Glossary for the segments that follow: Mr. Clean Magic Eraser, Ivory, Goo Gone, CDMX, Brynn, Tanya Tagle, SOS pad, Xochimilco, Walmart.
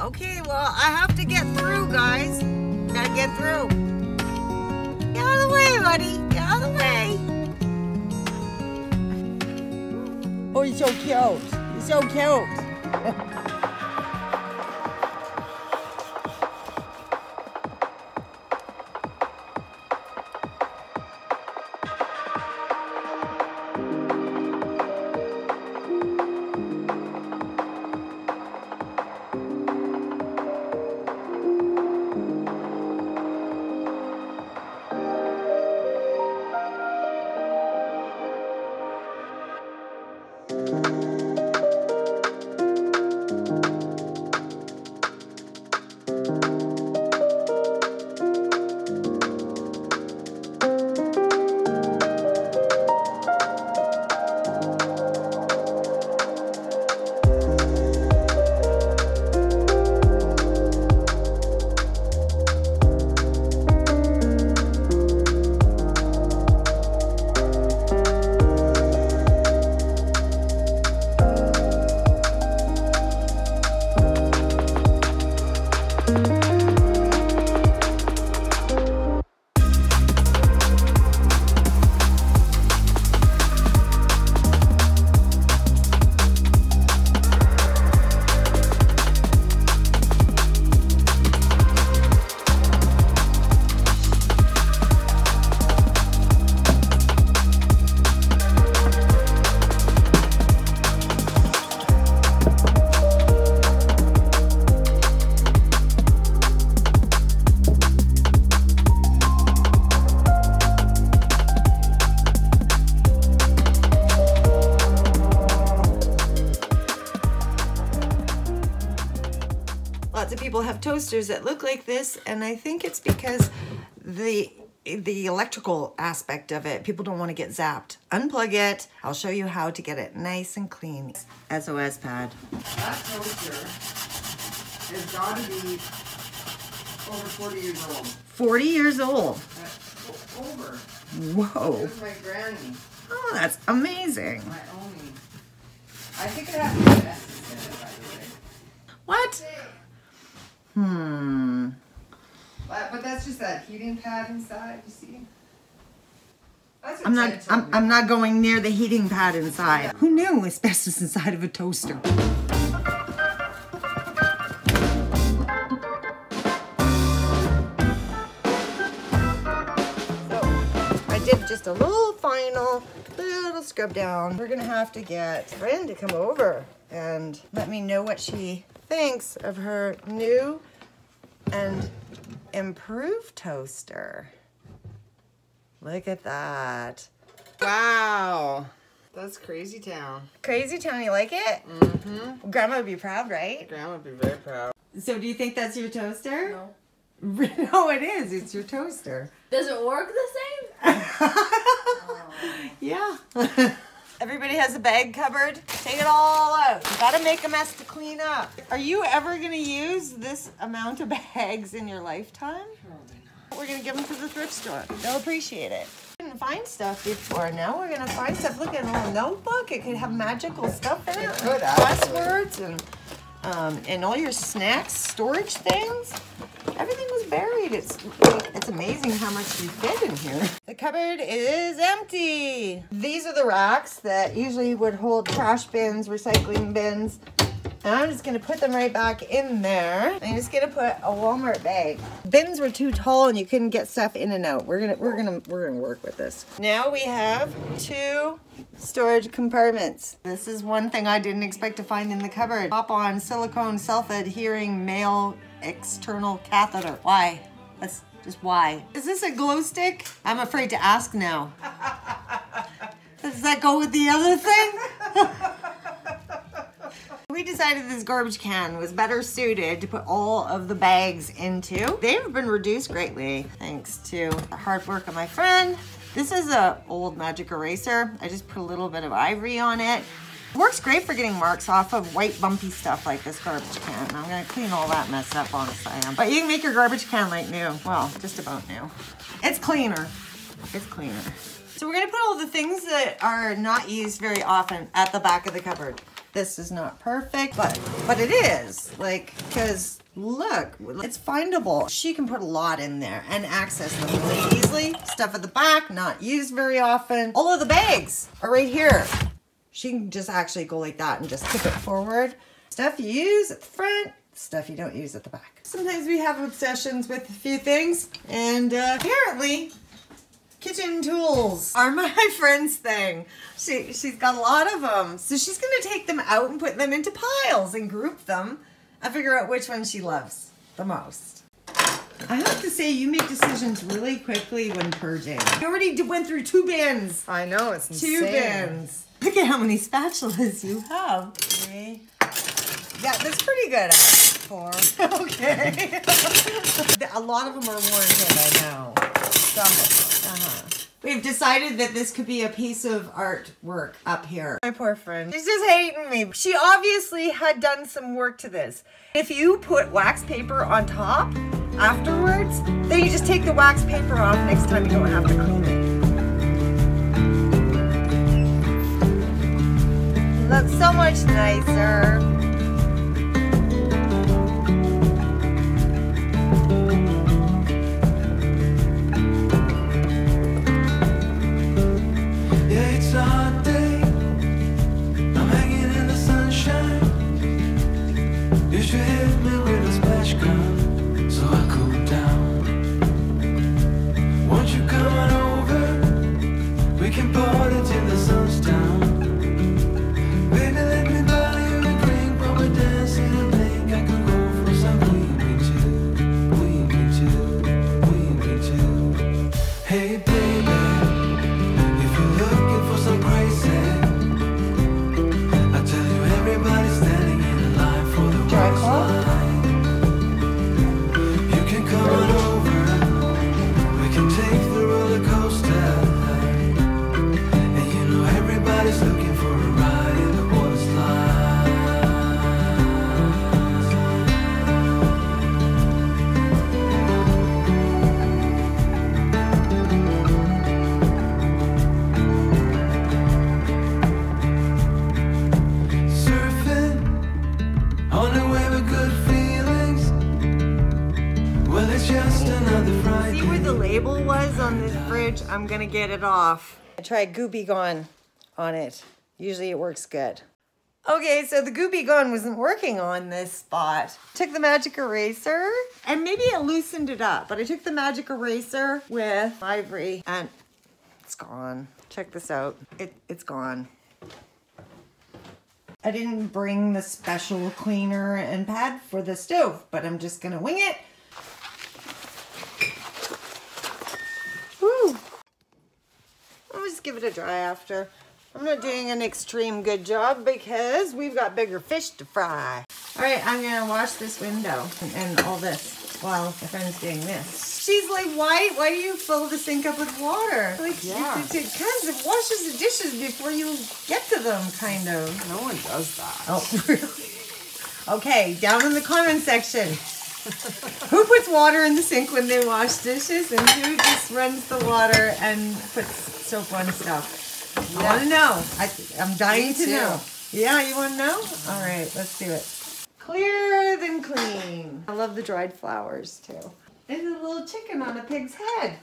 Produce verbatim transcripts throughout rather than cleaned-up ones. Okay, well, I have to get through, guys. Gotta get through. Get out of the way, buddy. Get out of the way. Oh, you're so cute. You're so cute. Have toasters that look like this, and I think it's because the the electrical aspect of it, people don't want to get zapped. Unplug it. I'll show you how to get it nice and clean. S O S pad. That toaster has got to be over forty years old. forty years old. That's over. Whoa. This is my granny. Oh, that's amazing. My only. I think it has to be best in it, by the way. What? Hmm. But, but that's just that heating pad inside, you see? That's what I'm not I'm, I'm not going near the heating pad inside. Yeah. Who knew asbestos inside of a toaster? So, I did just a little final, little scrub down. We're gonna have to get Brynn to come over and let me know what she thinks of her new and improved toaster. Look at that. Wow. That's crazy town. Crazy town, you like it? Mm-hmm. Grandma would be proud, right? Grandma would be very proud. So do you think that's your toaster? No. No, it is. It's your toaster. Does it work the same? Oh. Yeah. Everybody has a bag cupboard. Take it all out. You gotta make a mess to clean up. Are you ever gonna use this amount of bags in your lifetime? Probably not. We're gonna give them to the thrift store. They'll appreciate it. We didn't find stuff before. Now we're gonna find stuff. Look at a little notebook. It could have magical stuff in it. It could, absolutely. Passwords and, um, and all your snacks, storage things. Everything was buried. It's, it's amazing how much we fit in here. The cupboard is empty. These are the racks that usually would hold trash bins, recycling bins. And I'm just gonna put them right back in there. I'm just gonna put a Walmart bag. Bins were too tall and you couldn't get stuff in and out. We're gonna, we're gonna, we're gonna work with this. Now we have two storage compartments. This is one thing I didn't expect to find in the cupboard. Pop on silicone self-adhering male external catheter. Why? That's just why. Is this a glow stick? I'm afraid to ask now. Does that go with the other thing? We decided this garbage can was better suited to put all of the bags into. They've been reduced greatly thanks to the hard work of my friend. This is an old magic eraser. I just put a little bit of ivory on it. Works great for getting marks off of white bumpy stuff like this garbage can. I'm gonna clean all that mess up, honestly I am. But you can make your garbage can like new. Well, just about new. It's cleaner, it's cleaner. So we're gonna put all the things that are not used very often at the back of the cupboard. this is not perfect, but but it is, like, because look, it's findable. She can put a lot in there and access them really easily. Stuff at the back, not used very often. All of the bags are right here. She can just actually go like that and just tip it forward. Stuff you use at the front, stuff you don't use at the back. Sometimes we have obsessions with a few things, and uh, apparently kitchen tools are my friend's thing. She, she's got a lot of them. So she's gonna take them out and put them into piles and group them and figure out which one she loves the most. I have to say, you make decisions really quickly when purging. I already went through two bins. I know, it's insane. Two bins. Look at how many spatulas you have. Okay. Yeah, that's pretty good at four. Okay. A lot of them are warranted, I know. Some of them. Uh-huh. We've decided that this could be a piece of artwork up here. My poor friend. She's just hating me. She obviously had done some work to this. If you put wax paper on top afterwards, then you just take the wax paper off next time. You don't have to clean it. It looks so much nicer. I'm gonna get it off. I tried Goo Gone on it. Usually it works good. Okay, so the Goo Gone wasn't working on this spot. Took the magic eraser, and maybe it loosened it up, but I took the magic eraser with Ivory, and it's gone. Check this out. It, it's gone. I didn't bring the special cleaner and pad for the stove, but I'm just gonna wing it. Give it a dry after. I'm not doing an extreme good job because we've got bigger fish to fry. All right, I'm gonna wash this window and, and all this while my friend's doing this. She's like, why, why do you fill the sink up with water? Like, yeah. Because it washes the dishes before you get to them, kind of. No one does that. Oh, really? Okay, down in the comment section. Who puts water in the sink when they wash dishes, and who just runs the water and puts soap on stuff? Yeah. I want to know. I, I'm dying Me to too. know. Yeah, you want to know? All right, let's do it. Clearer than clean. I love the dried flowers too. There's a little chicken on a pig's head.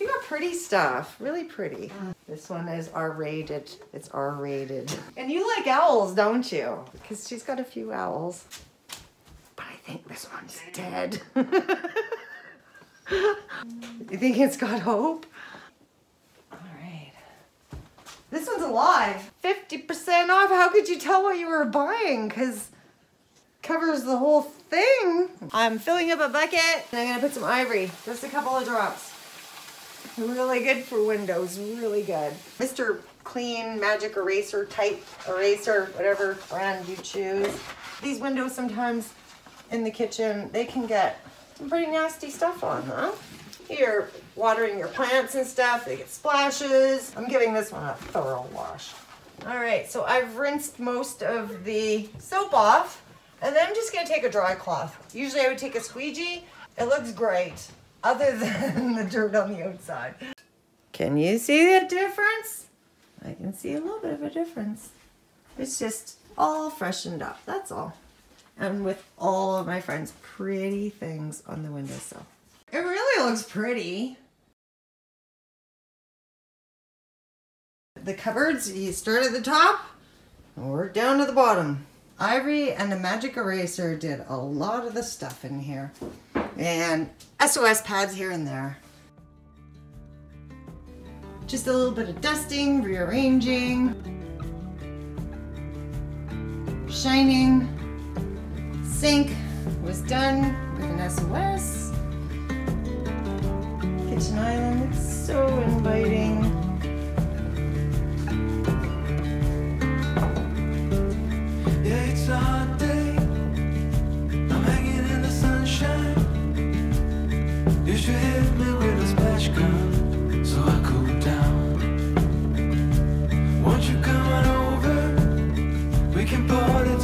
You got pretty stuff, really pretty. This one is R rated. It's R rated. And you like owls, don't you? Because she's got a few owls. But I think this one's dead. You think it's got hope? All right. This one's alive. fifty percent off. How could you tell what you were buying? Because covers the whole thing. I'm filling up a bucket. And I'm going to put some Ivory. Just a couple of drops. Really good for windows, really good. Mister Clean Magic Eraser type eraser, whatever brand you choose. These windows sometimes in the kitchen, they can get some pretty nasty stuff on, huh? You're watering your plants and stuff, they get splashes. I'm giving this one a thorough wash. All right, so I've rinsed most of the soap off, and then I'm just gonna take a dry cloth. Usually I would take a squeegee. It looks great. Other than the dirt on the outside. Can you see the difference? I can see a little bit of a difference. It's just all freshened up, that's all. And with all of my friend's pretty things on the windowsill. It really looks pretty. The cupboards, you start at the top and work down to the bottom. Ivory and the Magic Eraser did a lot of the stuff in here. And S O S pads here and there. Just a little bit of dusting, rearranging, shining. Sink was done with an S O S. Kitchen island, it's so inviting. Yeah, it's a hot day. I'm hanging in the sunshine. You should hit me with a splash gun so I cool down. Won't you come on over? We can party.